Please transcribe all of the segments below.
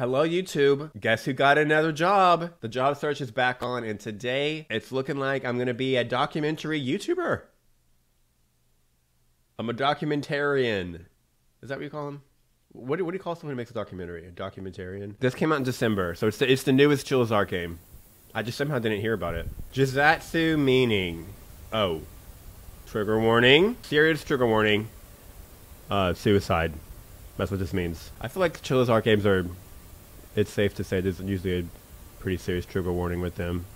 Hello, YouTube. Guess who got another job? The job search is back on, and today it's looking like I'm gonna be a documentary YouTuber. I'm a documentarian. Is that what you call them? What do you call someone who makes a documentary? A documentarian? This came out in December, so it's the newest Chilla's Art game. I just somehow didn't hear about it. Jizatsu meaning. Oh. Trigger warning. Serious trigger warning. Suicide. That's what this means. I feel like Chilla's Art games are... It's safe to say there's usually a pretty serious trigger warning with them.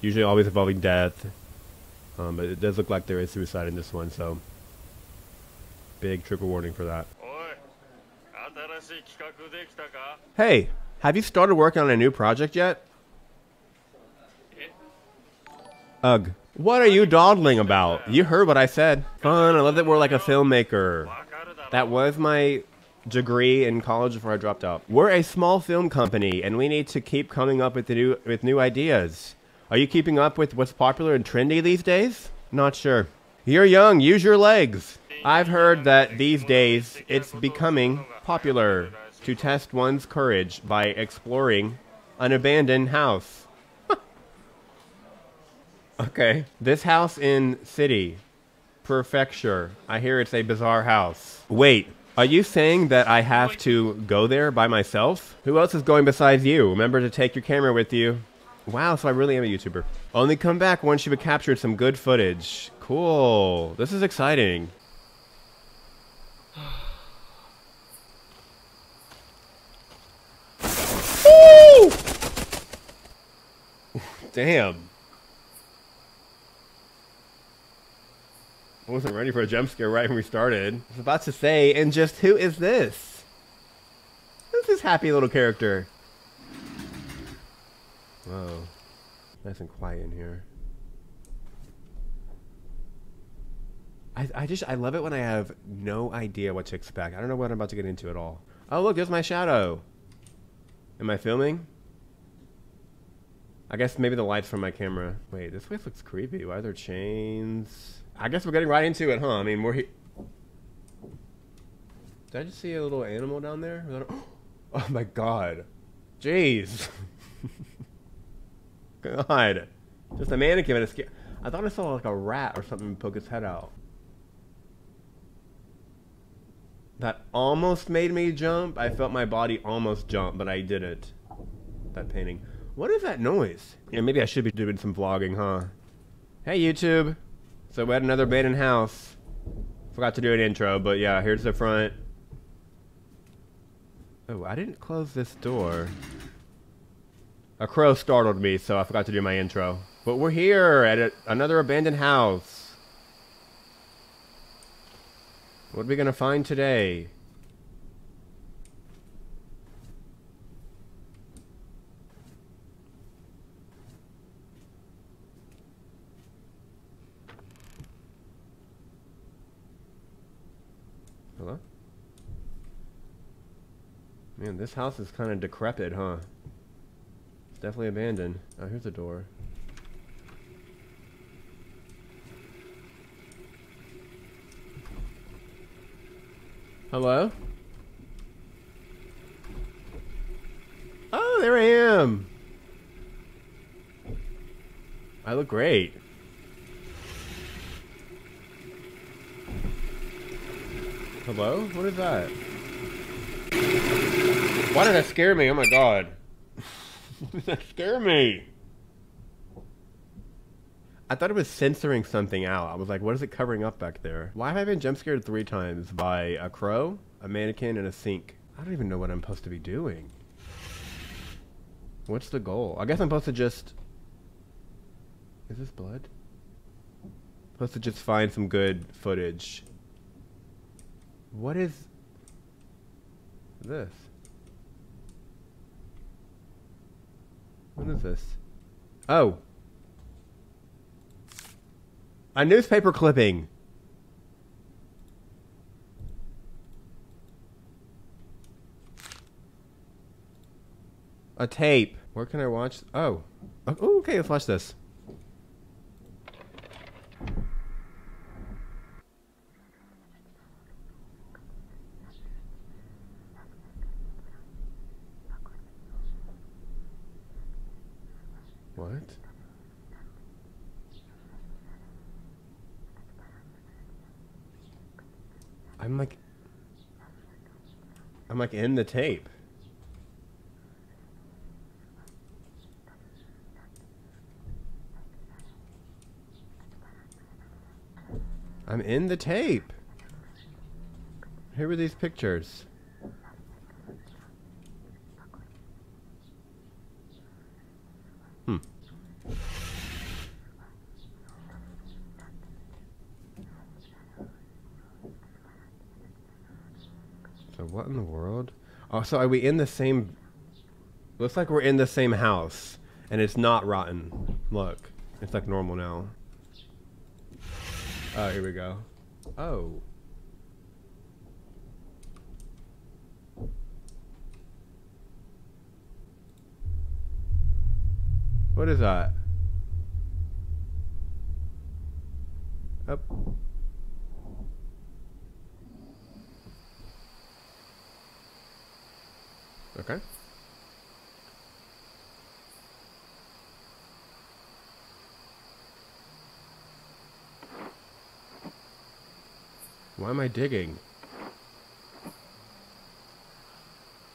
Usually always involving death. But it does look like there is suicide in this one, so... Big trigger warning for that. Hey! Have you started working on a new project yet? Ugh. What are you dawdling about? You heard what I said. Fun, I love that we're like a filmmaker. That was my degree in college before I dropped out. We're a small film company, and we need to keep coming up with new ideas. Are you keeping up with what's popular and trendy these days? Not sure. You're young, use your legs. I've heard that these days it's becoming popular to test one's courage by exploring an abandoned house. Okay. This house in city, prefecture. I hear it's a bizarre house. Wait, are you saying that I have to go there by myself? Who else is going besides you? Remember to take your camera with you. Wow, so I really am a YouTuber. Only come back once you've captured some good footage. Cool. This is exciting. Woo! Damn. I wasn't ready for a jump scare right when we started. I was about to say, and just who is this? Who's this happy little character? Whoa. Nice and quiet in here. I love it when I have no idea what to expect. I don't know what I'm about to get into at all. Oh, look, there's my shadow. Am I filming? I guess maybe the light's from my camera. Wait, this place looks creepy. Why are there chains? I guess we're getting right into it, huh? I mean, we're here. Did I just see a little animal down there? Oh my god. Jeez. God. Just a mannequin in a scare. I thought I saw like a rat or something poke its head out. That almost made me jump. I felt my body almost jump, but I didn't. That painting. What is that noise? Yeah, maybe I should be doing some vlogging, huh? Hey, YouTube. So we had another abandoned house. Forgot to do an intro, but yeah, here's the front. Oh, I didn't close this door. A crow startled me, so I forgot to do my intro. But we're here at another abandoned house. What are we gonna find today? Hello? Man, this house is kind of decrepit, huh? It's definitely abandoned. Oh, here's a door. Hello? Oh, there I am! I look great. Hello? What is that? Why did that scare me? Oh my god. Why did that scare me? I thought it was censoring something out. I was like, what is it covering up back there? Why have I been jump scared 3 times by a crow, a mannequin, and a sink? I don't even know what I'm supposed to be doing. What's the goal? I guess I'm supposed to just... Is this blood? I'm supposed to just find some good footage. What is this? What is this? Oh! A newspaper clipping! A tape. Where can I watch? Oh. Oh, okay, let's watch this. What? I'm like in the tape. I'm in the tape. Here were these pictures. So what in the world? Oh, so are we in the same... Looks like we're in the same house. And it's not rotten. Look. It's like normal now. Oh, here we go. Oh. What is that? Up. Okay. Why am I digging?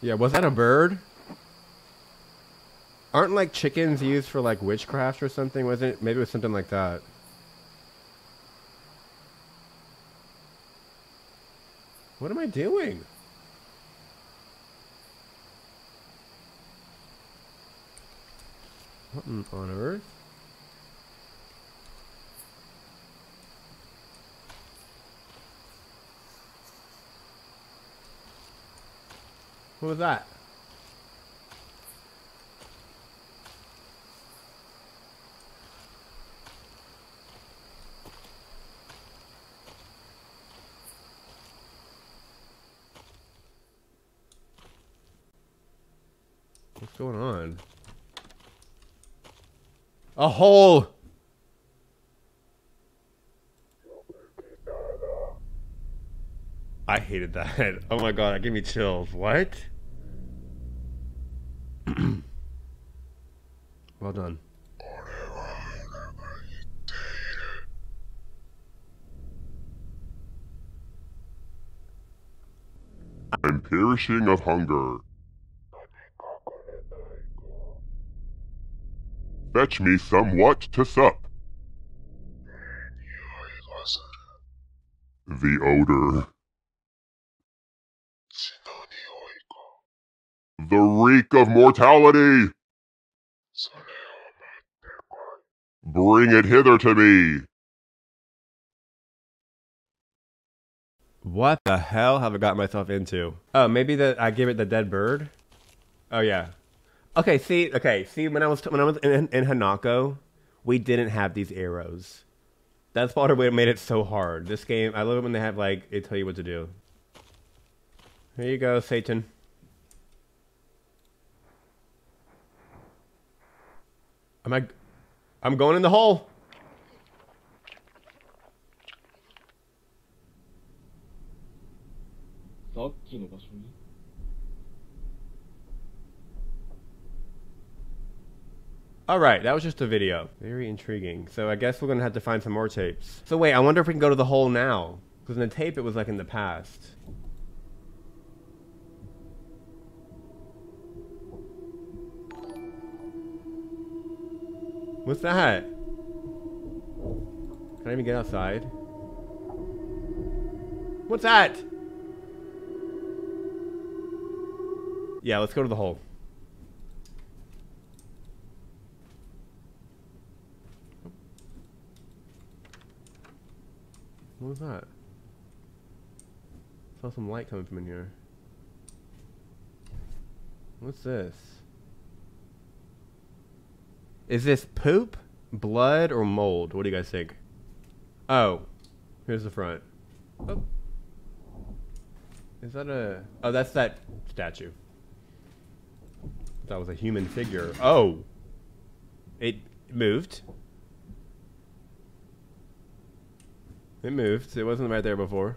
Yeah, was that a bird? Aren't like chickens used for like witchcraft or something? Wasn't it? Maybe it was something like that. What am I doing? What on earth? What was that? What's going on? A hole! I hated that. Oh my god, that gave me chills. What? Well done. I'm perishing of hunger. Fetch me somewhat to sup. The odor. The reek of mortality. Bring it hither to me. What the hell have I got myself into? Oh, maybe that I give it the dead bird? Oh yeah. Okay, see, when I was in Hanako, we didn't have these arrows. That's part of what made it so hard. This game, I love it when they have like they tell you what to do. Here you go, Satan. I'm going in the hole. Alright, that was just a video. Very intriguing. So I guess we're going to have to find some more tapes. So wait, I wonder if we can go to the hole now. Because in the tape, it was like in the past. What's that? Can I even get outside? What's that? Yeah, let's go to the hole. What was that? I saw some light coming from in here. What's this? Is this poop, blood, or mold? What do you guys think? Oh, here's the front. Oh. Is that a... Oh, that's that statue. That was a human figure. Oh! It moved. It moved. It wasn't right there before.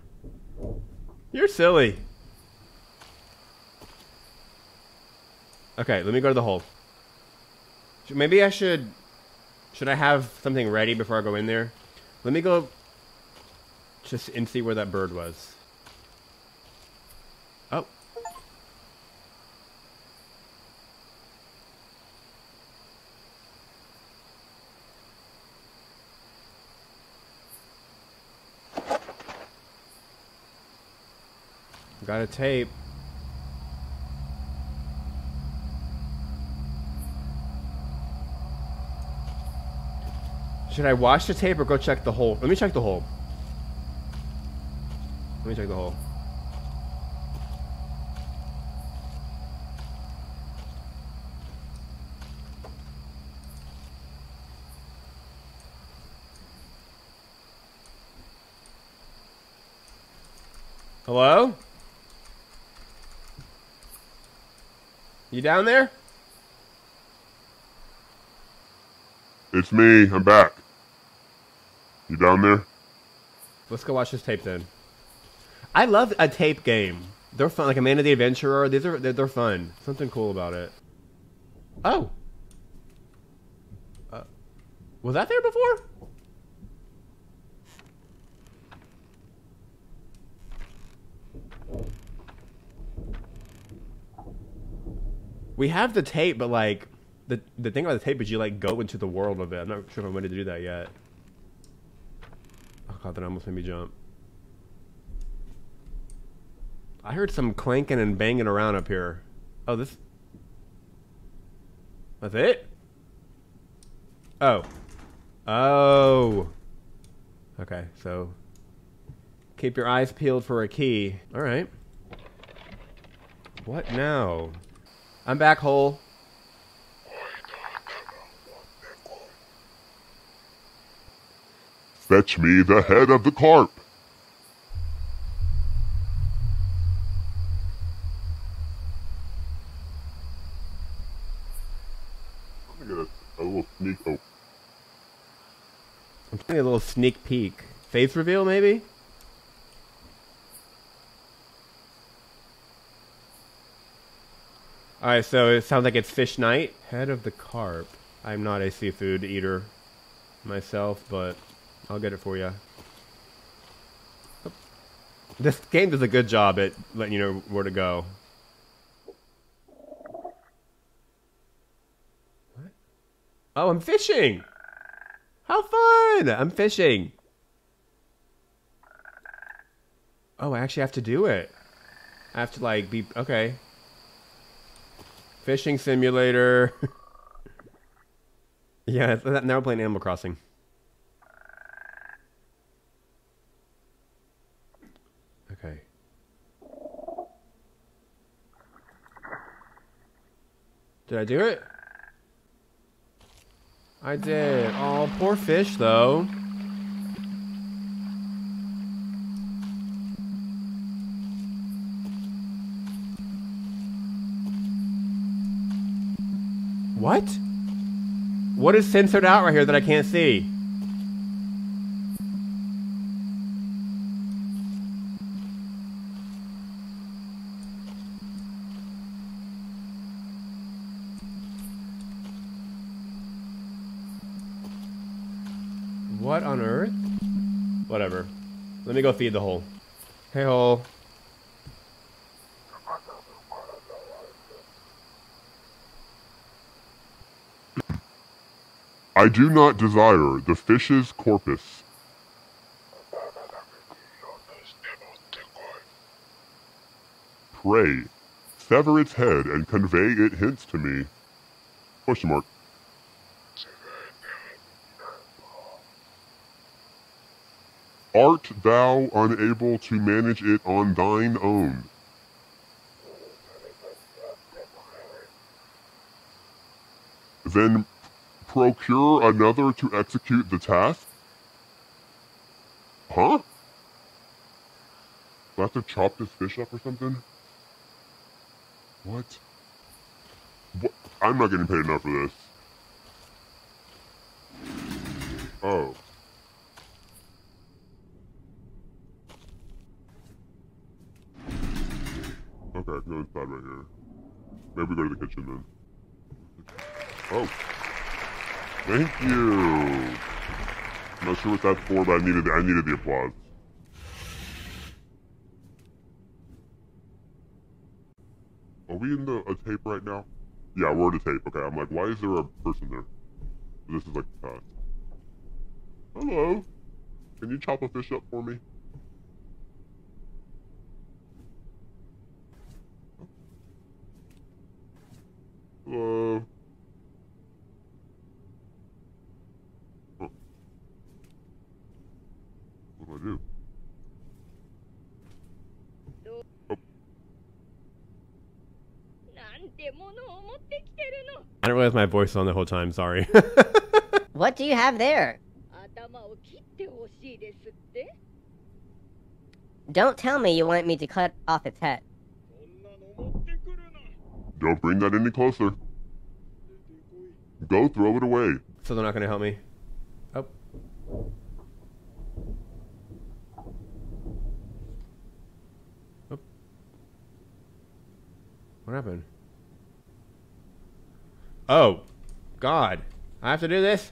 You're silly! Okay, let me go to the hole. Maybe I should... Should I have something ready before I go in there? Let me go just and see where that bird was. Oh. Got a tape. Should I watch the tape or go check the hole? Let me check the hole. Let me check the hole. Hello? You down there? It's me. I'm back. You down there? Let's go watch this tape then. I love a tape game. They're fun, like a Man of the Adventurer. These are they're fun. Something cool about it. Oh, was that there before? We have the tape, but like the thing about the tape is you like go into the world of it. I'm not sure if I'm ready to do that yet. Oh, that almost made me jump. I heard some clanking and banging around up here. Oh, this... That's it? Oh. Oh. Okay, so... Keep your eyes peeled for a key. Alright. What now? I'm back, hole. Fetch me the head of the carp. I'm gonna get a little sneak. Oh. I'm getting a little sneak peek. Face reveal, maybe? Alright, so it sounds like it's fish night. Head of the carp. I'm not a seafood eater myself, but... I'll get it for you. This game does a good job at letting you know where to go. What? Oh, I'm fishing! How fun! I'm fishing! Oh, I actually have to do it. I have to, like, be... Okay. Fishing simulator. Yeah, now we're playing Animal Crossing. Okay. Did I do it? I did. Oh, poor fish, though. What? What is censored out right here that I can't see? What on earth? Whatever. Let me go feed the hole. Hey, hole. I do not desire the fish's corpus. Pray, sever its head and convey it hence to me. Question mark. Art thou unable to manage it on thine own? Then procure another to execute the task? Huh? Do I have to chop this fish up or something? What? What? I'm not getting paid enough for this. Oh. Okay, I can go inside right here. Maybe go to the kitchen then. Oh. Thank you. I'm not sure what that's for, but I needed the applause. Are we in a tape right now? Yeah, we're in a tape. Okay, I'm like, why is there a person there? This is like, hello. Can you chop a fish up for me? Hello. Huh. What do I do? I don't realize my voice on the whole time, sorry. What do you have there? Don't tell me you want me to cut off its head. Don't bring that any closer. Go throw it away. So they're not going to help me? Oh. Oh. What happened? Oh, God. I have to do this?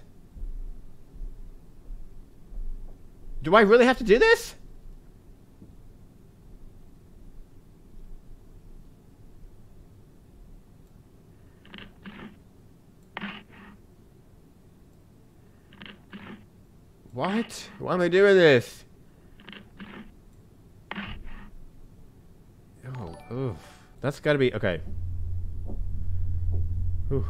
Do I really have to do this? What? Why am I doing this? Oh, oof. That's gotta be, okay. Oof.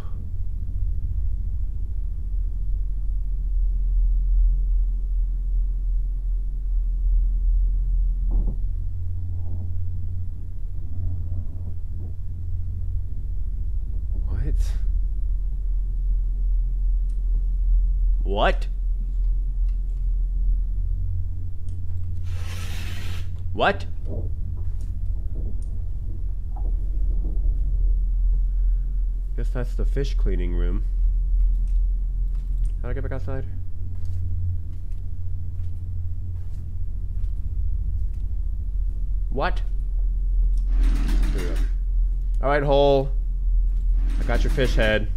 What? What? Guess that's the fish cleaning room. How do I get back outside? What? There we go. Alright, hole. I got your fish head.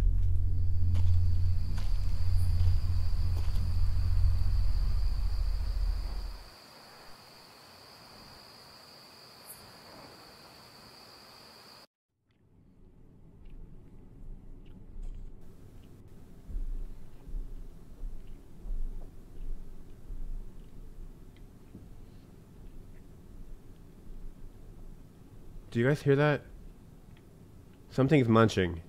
Do you guys hear that? Something's munching.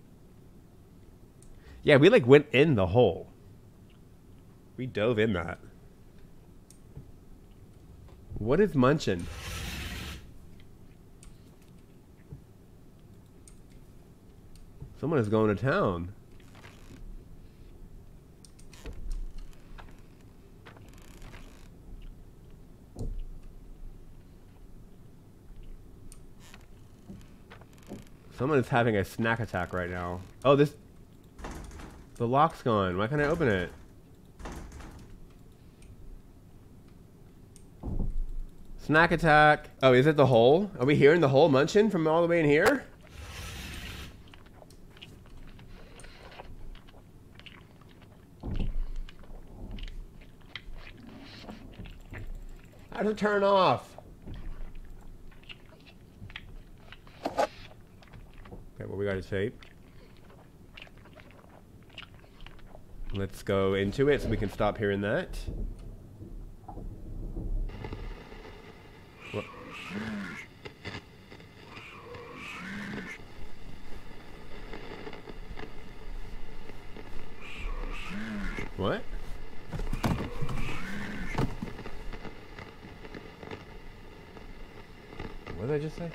Yeah, we like went in the hole. We dove in that. What is munching? Someone is going to town. Someone is having a snack attack right now. Oh, this... The lock's gone. Why can't I open it? Snack attack. Oh, is it the hole? Are we hearing the hole munching from all the way in here? How to turn off? Well, we got a tape. Let's go into it so we can stop hearing that. What? What? What did I just say?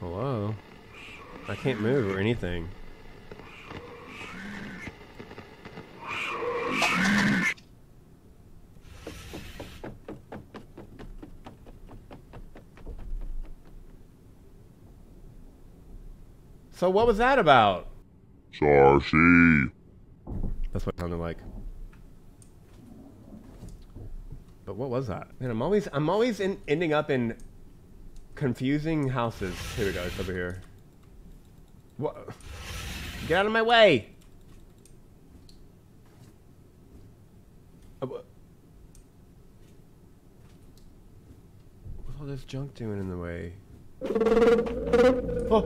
Hello? I can't move or anything. So what was that about? Sarsi. That's what it sounded like. But what was that? Man, I'm always ending up in confusing houses. Here we go. It's over here. What? Get out of my way! What's all this junk doing in the way? Oh!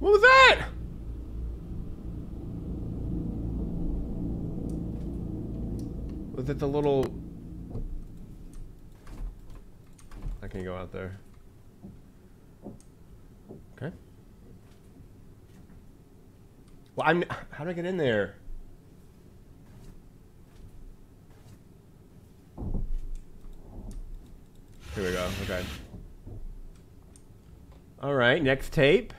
What was that? Was it the little... I can go out there. Okay. Well, how do I get in there? Here we go. Okay. All right. Next tape.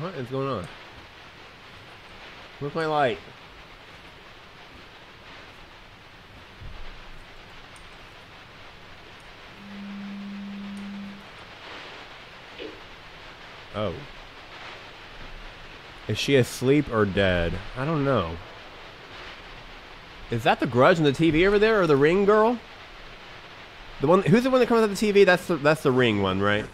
What is going on? Where's my light? Oh. Is she asleep or dead? I don't know. Is that the Grudge in the TV over there, or the Ring girl? The one, who's the one that comes on the TV? That's the Ring one, right?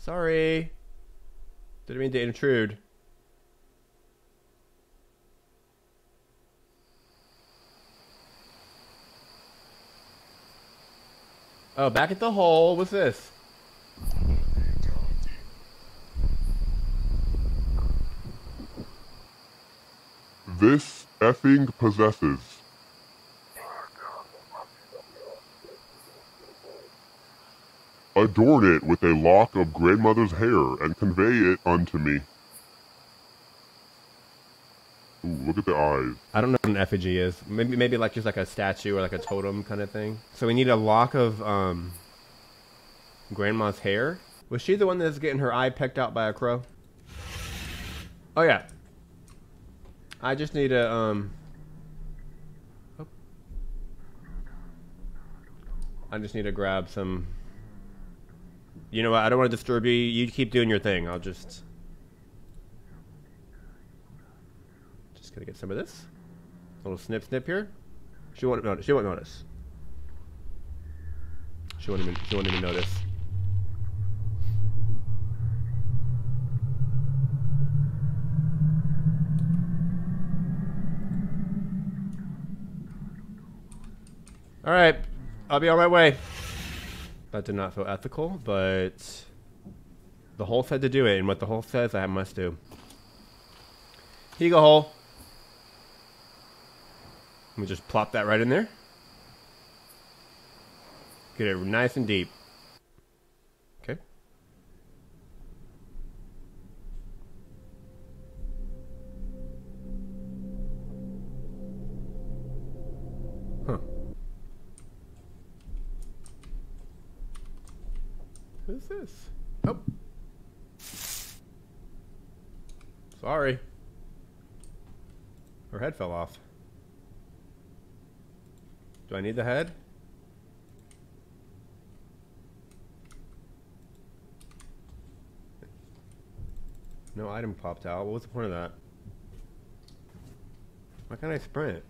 Sorry. Didn't mean to intrude. Oh, back at the hole. What's this? This effing possesses. Adorn it with a lock of grandmother's hair and convey it unto me. Ooh, look at the eyes. I don't know what an effigy is. Maybe like just like a statue or like a totem kind of thing. So we need a lock of grandma's hair. Was she the one that's getting her eye pecked out by a crow? Oh yeah. I just need a I just need to grab some. You know what? I don't want to disturb you. You keep doing your thing. I'll just gonna get some of this. A little snip, snip here. She won't notice. She won't notice. She won't even notice. All right. I'll be on my way. That did not feel ethical, but the hole said to do it, and what the hole says, I must do. Here you go, hole. Let me just plop that right in there. Get it nice and deep. Okay. Huh. Who's this? Oh. Sorry. Her head fell off. Do I need the head? No item popped out. What was the point of that? Why can't I sprint?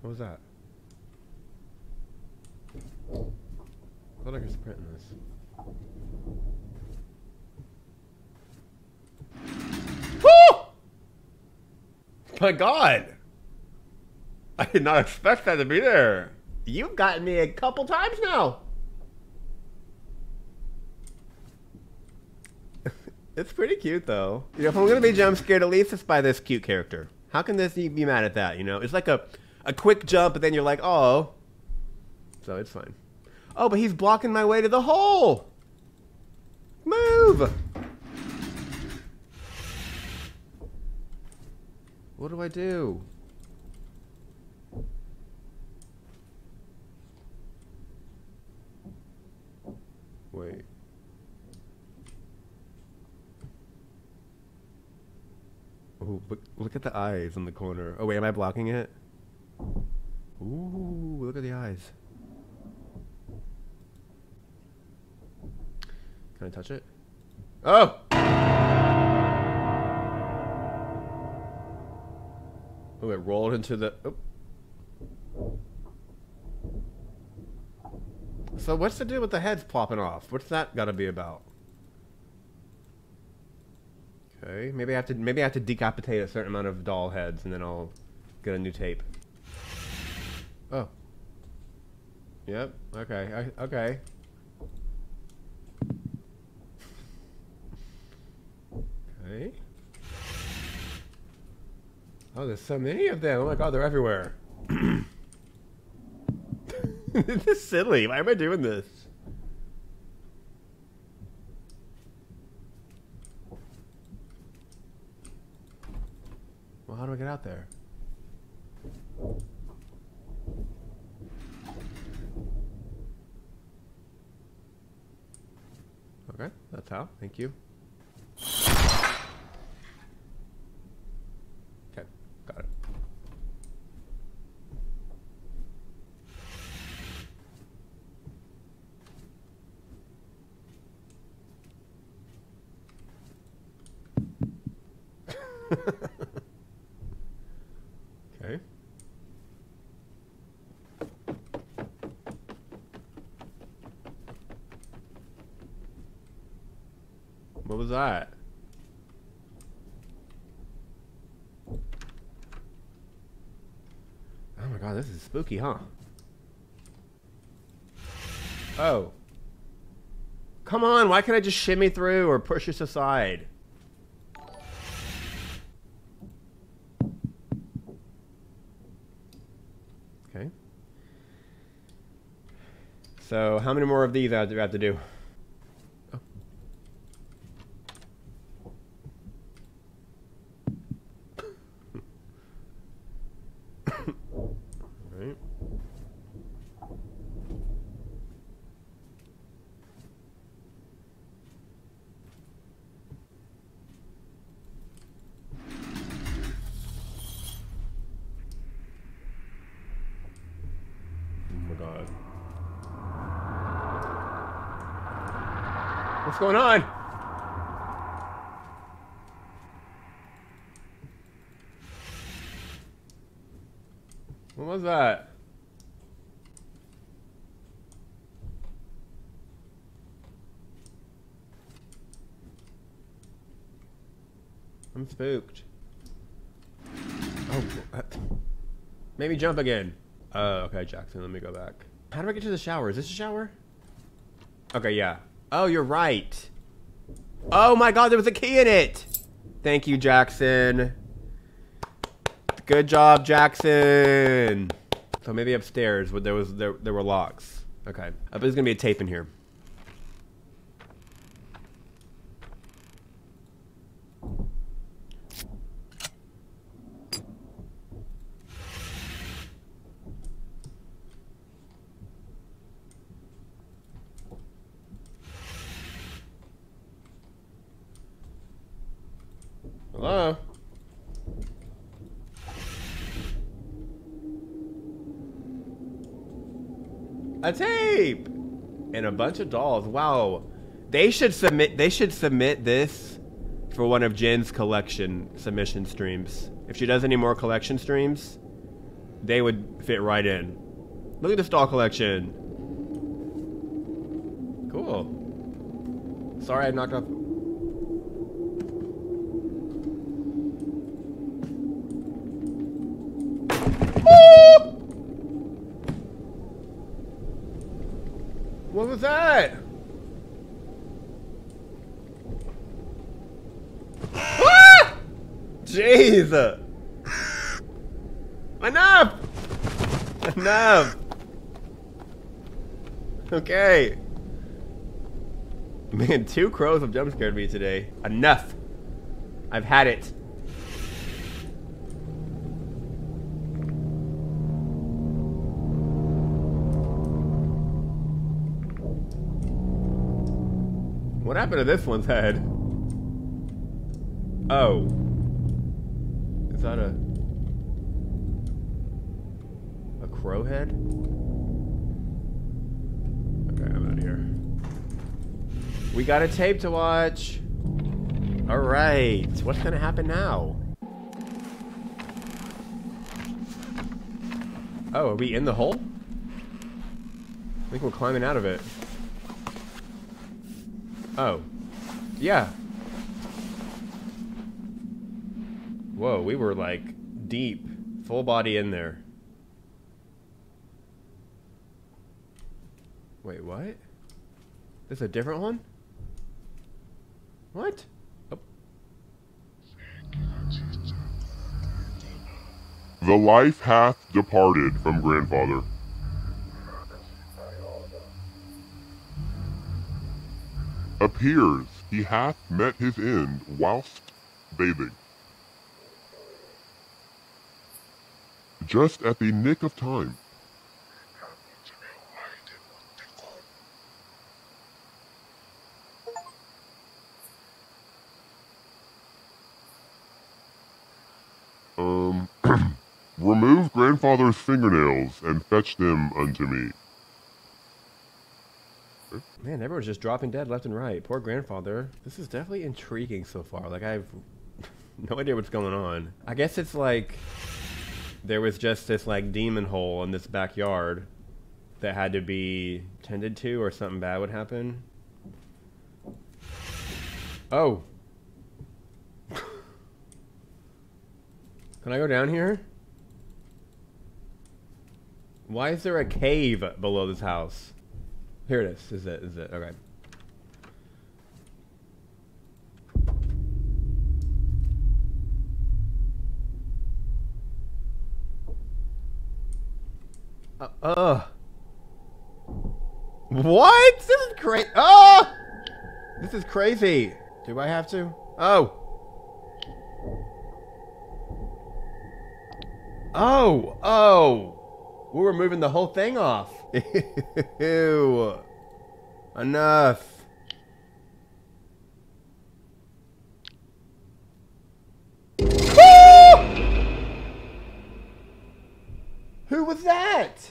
What was that? I thought I could sprint in this. Woo! My God! I did not expect that to be there. You've gotten me a couple times now. It's pretty cute, though. You know, if I'm gonna be jump scared, at least it's by this cute character. How can this be mad at that, you know? It's like a quick jump, but then you're like, oh. So it's fine. Oh, but he's blocking my way to the hole! Move! What do I do? Wait. Oh, look at the eyes in the corner. Oh wait, am I blocking it? Ooh, look at the eyes. Can I touch it? Oh! Oh, it rolled into the... Oh. So what's the deal with the heads plopping off? What's that gotta be about? Okay, maybe I have to decapitate a certain amount of doll heads and then I'll get a new tape. Oh. Yep. Okay. Okay. Okay. Oh, there's so many of them. Oh my god, they're everywhere. This is silly. Why am I doing this? Well, how do I get out there? Okay, that's how. Thank you. Okay, got it. Okay. What was that? Oh my god, this is spooky, huh? Oh. Come on, why can't I just shimmy through or push this aside? So, how many more of these do I have to do? Oh. All right. What's going on? What was that? I'm spooked. Oh, made me jump again. Oh, okay, Jackson, let me go back. How do I get to the shower? Is this a shower? Okay, yeah. Oh, you're right. Oh my god, there was a key in it. Thank you, Jackson. Good job, Jackson. So maybe upstairs, but there were locks. Okay, I bet there's gonna be a tape in here. Hello? A tape! And a bunch of dolls. Wow. They should submit this for one of Jen's collection submission streams. If she does any more collection streams, they would fit right in. Look at this doll collection. Cool. Sorry I knocked off... What was that? Jeez! Enough! Enough! Okay. Man, 2 crows have jump scared me today. Enough! I've had it. What happened to this one's head? Oh. Is that a crow head? Okay, I'm out of here. We got a tape to watch. All right, what's gonna happen now? Oh, are we in the hole? I think we're climbing out of it. Oh, yeah. Whoa, we were like deep, full body in there. Wait, what? There's a different one? What? Oh. The life hath departed from grandfather. Appears he hath met his end whilst bathing. Just at the nick of time. Remove grandfather's fingernails and fetch them unto me. Man, everyone's just dropping dead left and right. Poor grandfather. This is definitely intriguing so far. Like, I have no idea what's going on. I guess it's like there was just this like demon hole in this backyard that had to be tended to or something bad would happen. Oh. Can I go down here? Why is there a cave below this house? Here it is. Is it? Okay. What? This is crazy. Oh! This is crazy. Do I have to? Oh. Oh. Oh. We were moving the whole thing off. Ew. Enough. Who was that?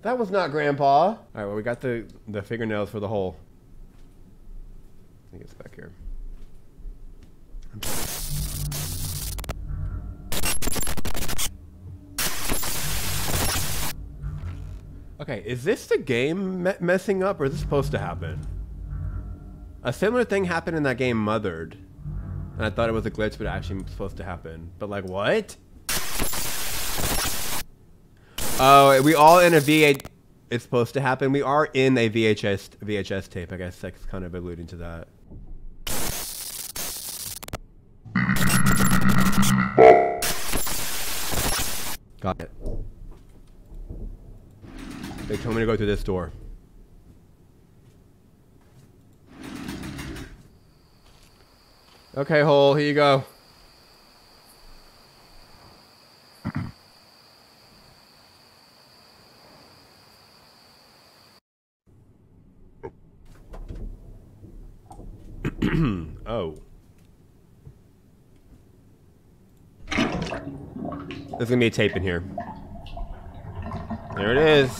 That was not Grandpa. All right, well, we got the fingernails for the hole. I think it's back here. Okay, is this the game messing up, or is this supposed to happen? A similar thing happened in that game Mothered, and I thought it was a glitch, but it actually was supposed to happen. But like, what? Oh, we all in a VHS. It's supposed to happen. We are in a VHS tape. I guess that's kind of alluding to that. Got it. They told me to go through this door. Okay, hole, here you go. Oh. There's gonna be a tape in here. There it is.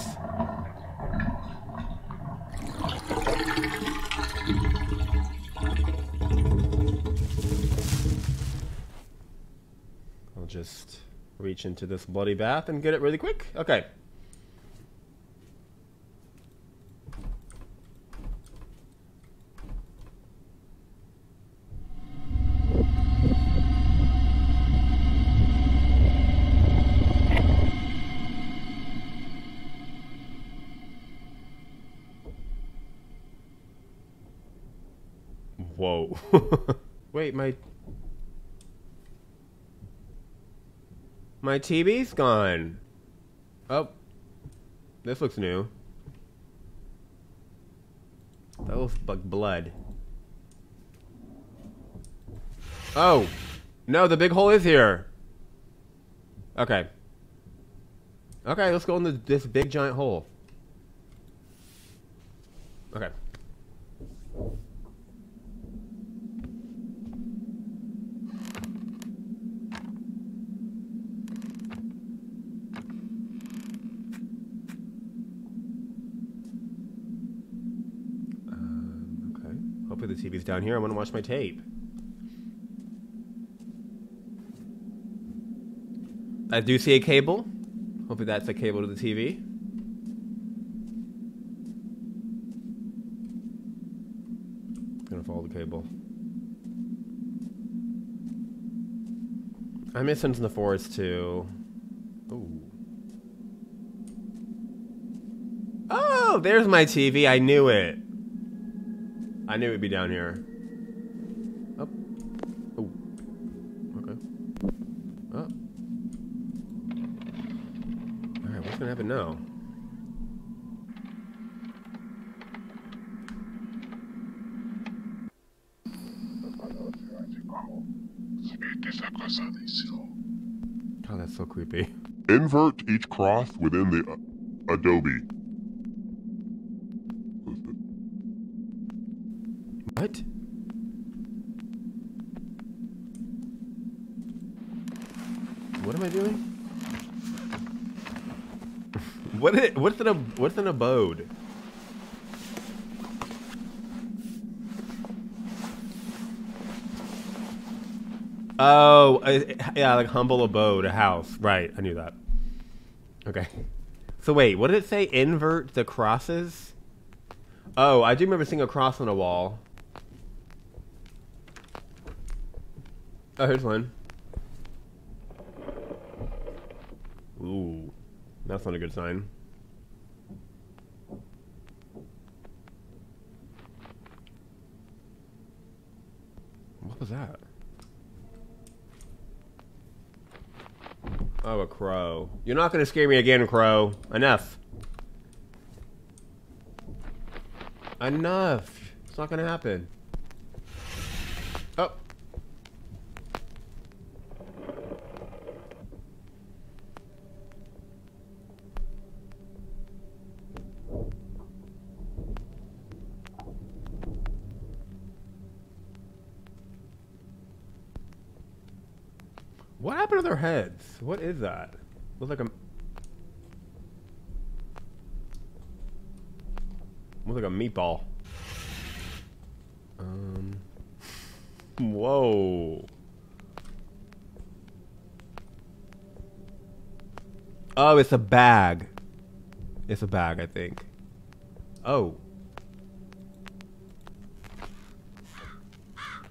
Just reach into this bloody bath and get it really quick. Okay. Whoa. Wait, my My TV's gone. Oh, this looks new. That looks like blood. Oh, no, the big hole is here. Okay. Okay, let's go in this big giant hole. Okay. Hopefully the TV's down here. I want to watch my tape. I do see a cable. Hopefully that's a cable to the TV. I'm gonna follow the cable. I miss Sons in the Forest too. Ooh. Oh, there's my TV. I knew it. I knew it'd be down here. Oh. Oh. Okay. Oh. Alright, what's gonna happen now? Oh, that's so creepy. Invert each cross within the adobe. What? What am I doing? What's an abode? Oh, yeah, like humble abode, a house. Right, I knew that. Okay. So wait, what did it say? Invert the crosses? Oh, I do remember seeing a cross on a wall. Oh, here's one. Ooh, that's not a good sign. What was that? Oh, a crow. You're not gonna scare me again, crow. Enough. Enough. It's not gonna happen. Oh. What happened to their heads? What is that? Looks like a... Looks like a meatball. Whoa. Oh, it's a bag. It's a bag, I think. Oh.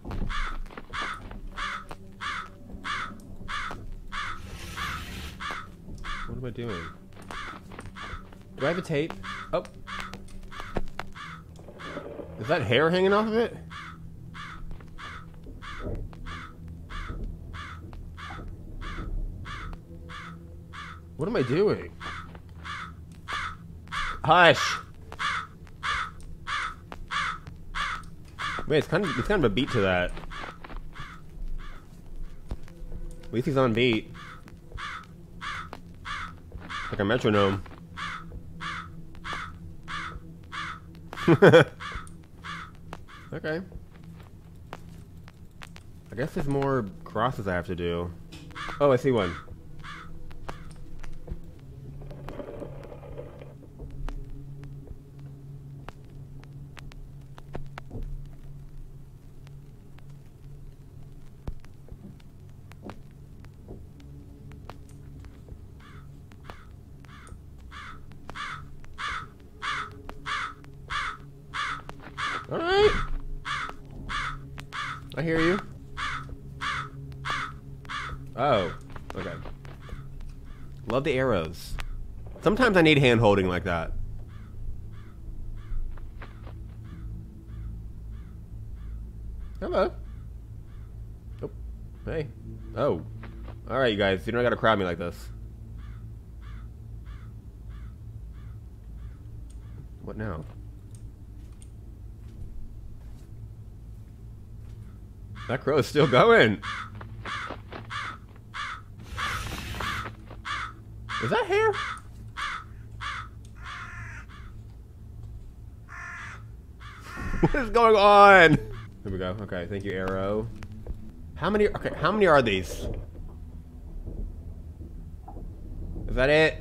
What am I doing? Do I have a tape? Oh. Is that hair hanging off of it? What am I doing? Hush! Wait, it's kind of a beat to that. At least he's on beat. Like a metronome. Okay. I guess there's more crosses I have to do. Oh, I see one. I hear you. Oh, okay. Love the arrows. Sometimes I need hand holding like that. Hello. Oh, hey. Oh. Alright, you guys. You don't gotta crowd me like this. What now? That crow is still going. Is that hair? What is going on? Here we go. Okay, thank you, Arrow. How many? Okay, how many are these? Is that it?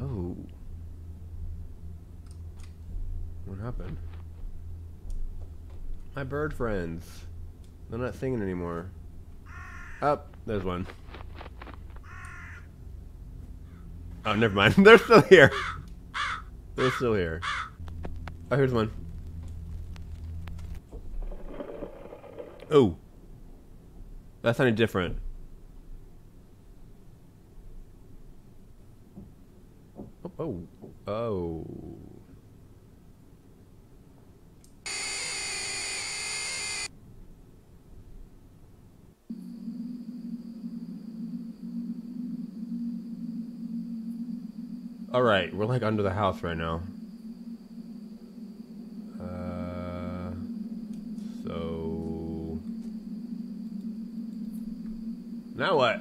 Oh. What happened? My bird friends. They're not singing anymore. Oh, there's one. Oh, never mind. They're still here. They're still here. Oh, here's one. Oh. That sounded different. Oh. Oh. Oh. All right, we're like under the house right now. So now what?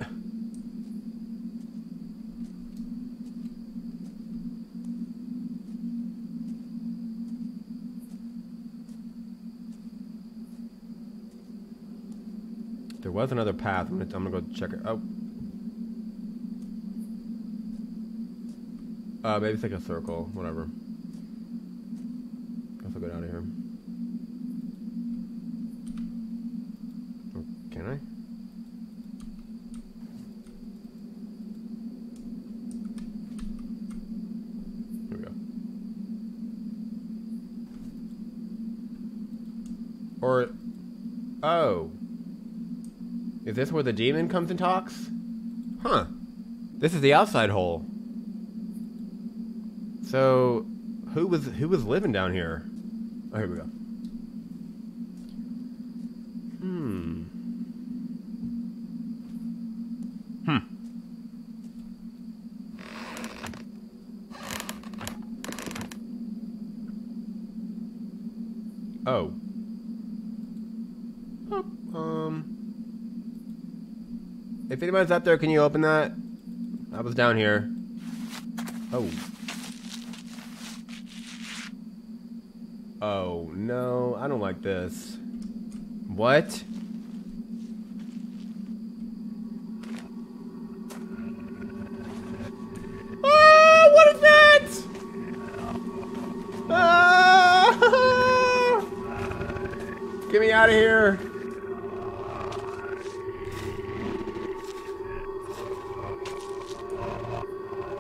There was another path. I'm gonna go check it. Oh. Maybe it's like a circle, whatever. Guess I'll get out of here. Oh, can I? Here we go. Or, oh. Is this where the demon comes and talks? Huh. This is the outside hole. So, who was living down here? Oh, here we go. Hmm. Oh. Oh. If anybody's out there, can you open that? I was down here. Oh. Oh, no, I don't like this. What? Oh, what is that? Ah! Get me out of here.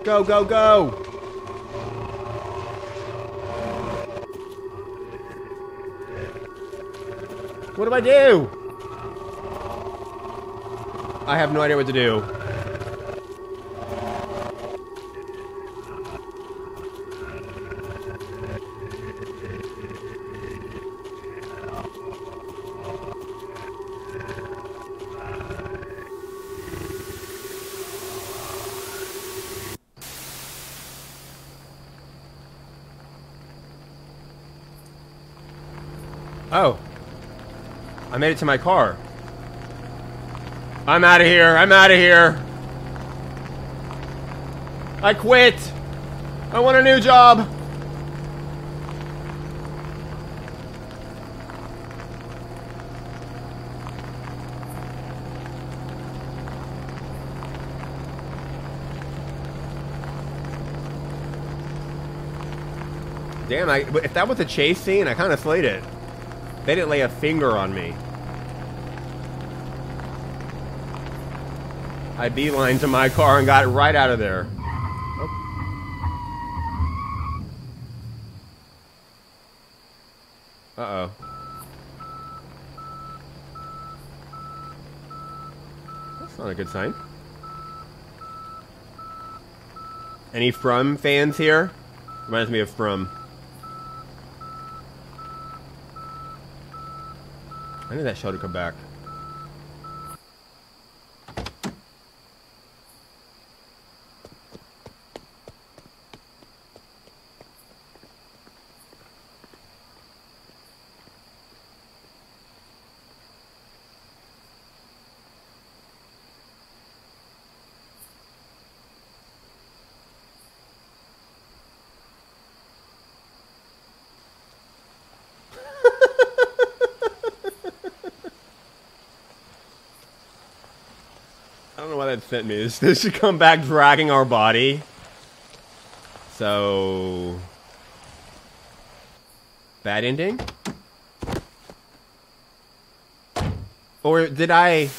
Go, go, go. What do? I have no idea what to do. Oh. I made it to my car. I'm out of here. I'm out of here. I quit. I want a new job. Damn, if that was a chase scene, I kind of slayed it. They didn't lay a finger on me. I beelined to my car and got right out of there. Oh. Uh-oh. That's not a good sign. Any From fans here? Reminds me of From. I need that shell to come back. Sent me. This should come back dragging our body. So bad ending? Or did I?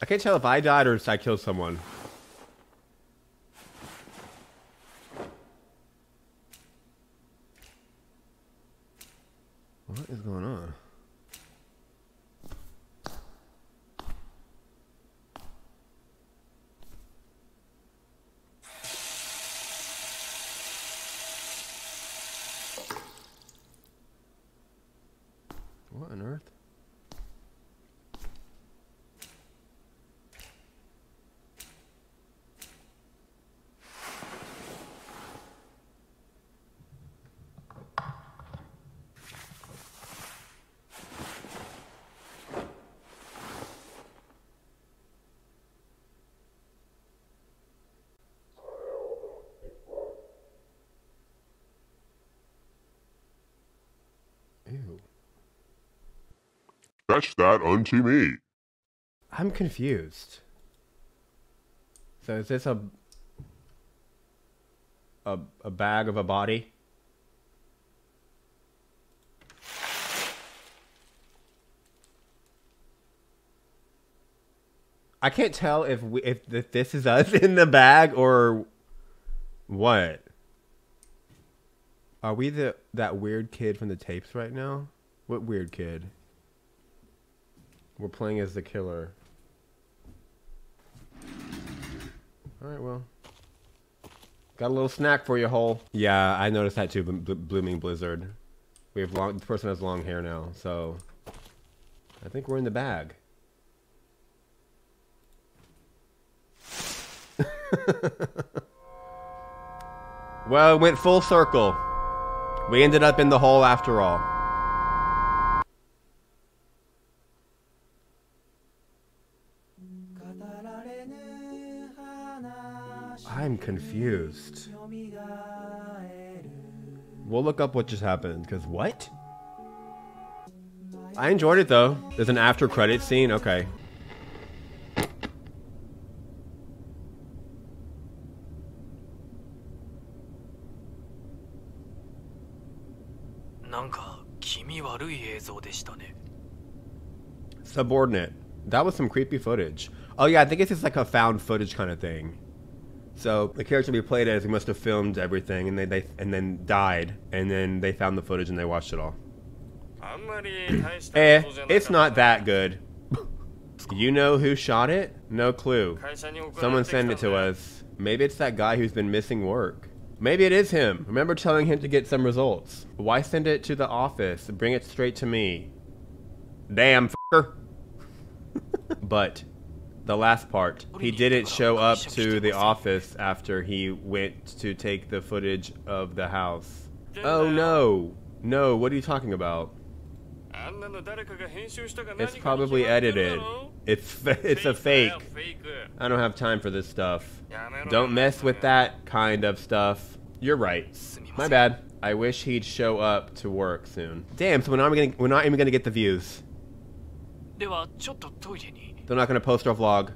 I can't tell if I died or if I killed someone. Fetch that unto me. I'm confused. So is this a bag of a body? I can't tell if we, if this is us in the bag or what. Are we that weird kid from the tapes right now? What weird kid? We're playing as the killer. Alright, well. Got a little snack for you, Hole. Yeah, I noticed that too, Blooming Blizzard. We have long, this person has long hair now, so I think we're in the bag. Well, it went full circle. We ended up in the hole after all. I'm confused. We'll look up what just happened, because what? I enjoyed it though. There's an after credit scene, okay. Subordinate. That was some creepy footage. Oh yeah, I think it's just like a found footage kind of thing. So the character we played as, he must have filmed everything, and then died, and then they found the footage and they watched it all. Eh, it's not that good. You know who shot it? No clue. Someone sent it to us. Maybe it's that guy who's been missing work. Maybe it is him. Remember telling him to get some results. Why send it to the office? Bring it straight to me. Damn, f***er. But the last part, he didn't show up to the office after he went to take the footage of the house. Oh no! No, what are you talking about? It's probably edited. It's a fake. I don't have time for this stuff. Don't mess with that kind of stuff. You're right. My bad. I wish he'd show up to work soon. Damn, so we're not even gonna get the views. They're not gonna post our vlog.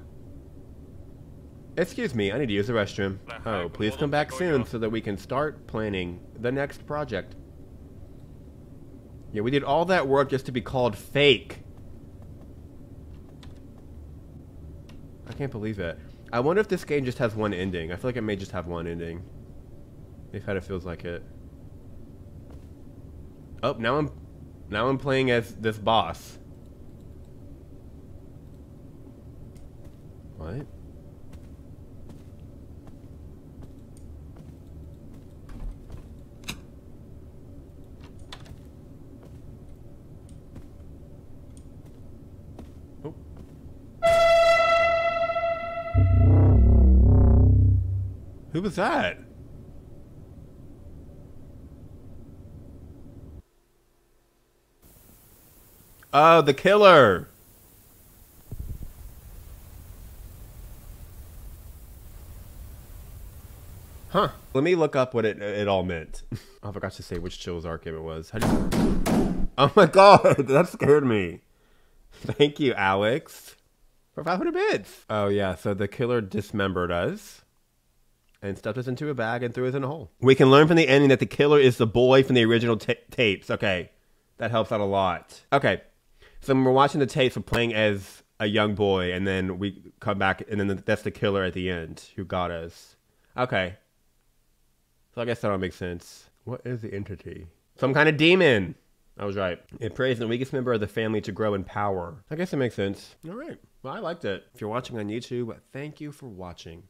Excuse me, I need to use the restroom. Oh, please come back soon so that we can start planning the next project. Yeah, we did all that work just to be called fake. I can't believe it. I wonder if this game just has one ending. I feel like it may just have one ending. It kind of feels like it. Oh, now I'm playing as this boss. What? Who was that? Oh, the killer. Huh. Let me look up what it all meant. I forgot to say which Chilla's Art game it was. How do you... Oh my god, that scared me. Thank you, Alex. For 500 bits. Oh yeah, so the killer dismembered us. And stuffed us into a bag and threw us in a hole. We can learn from the ending that the killer is the boy from the original tapes. Okay, that helps out a lot. Okay, so when we're watching the tapes, we're playing as a young boy, and then we come back, and then that's the killer at the end who got us. Okay, so I guess that all makes sense. What is the entity? Some kind of demon. I was right. It prays the weakest member of the family to grow in power. I guess it makes sense. All right, well, I liked it. If you're watching on YouTube, thank you for watching.